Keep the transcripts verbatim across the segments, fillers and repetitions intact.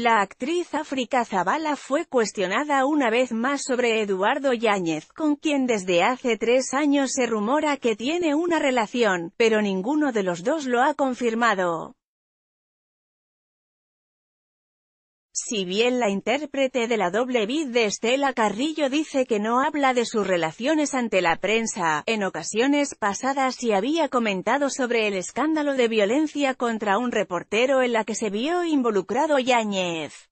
La actriz África Zavala fue cuestionada una vez más sobre Eduardo Yáñez, con quien desde hace tres años se rumora que tiene una relación, pero ninguno de los dos lo ha confirmado. Si bien la intérprete de la doble vid de Estela Carrillo dice que no habla de sus relaciones ante la prensa, en ocasiones pasadas sí había comentado sobre el escándalo de violencia contra un reportero en la que se vio involucrado Yáñez.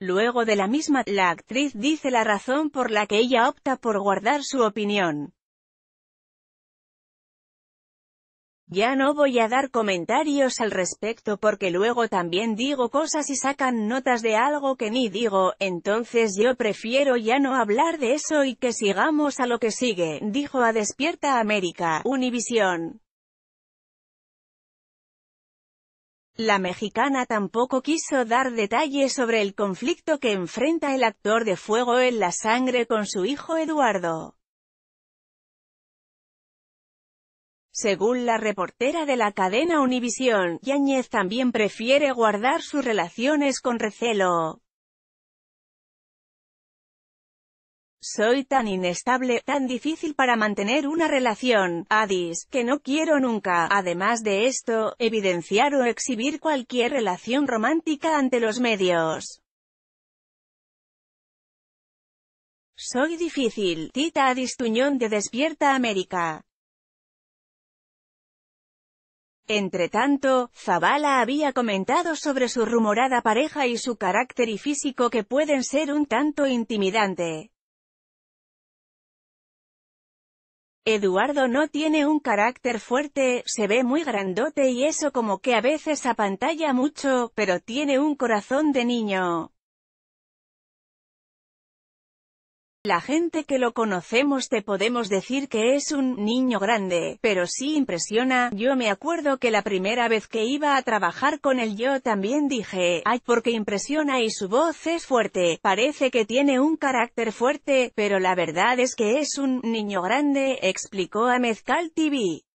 Luego de la misma, la actriz dice la razón por la que ella opta por guardar su opinión. Ya no voy a dar comentarios al respecto porque luego también digo cosas y sacan notas de algo que ni digo, entonces yo prefiero ya no hablar de eso y que sigamos a lo que sigue, dijo a Despierta América, Univisión. La mexicana tampoco quiso dar detalles sobre el conflicto que enfrenta el actor de Fuego en la Sangre con su hijo Eduardo. Según la reportera de la cadena Univisión, Yáñez también prefiere guardar sus relaciones con recelo. Soy tan inestable, tan difícil para mantener una relación, Adis, que no quiero nunca, además de esto, evidenciar o exhibir cualquier relación romántica ante los medios. Soy difícil, cita Adis Tuñón de Despierta América. Entretanto, Zavala había comentado sobre su rumorada pareja y su carácter y físico que pueden ser un tanto intimidante. Eduardo no tiene un carácter fuerte, se ve muy grandote y eso como que a veces apantalla mucho, pero tiene un corazón de niño. La gente que lo conocemos te podemos decir que es un niño grande, pero sí impresiona. Yo me acuerdo que la primera vez que iba a trabajar con él yo también dije, ay, porque impresiona y su voz es fuerte, parece que tiene un carácter fuerte, pero la verdad es que es un niño grande, explicó Amezcal T V.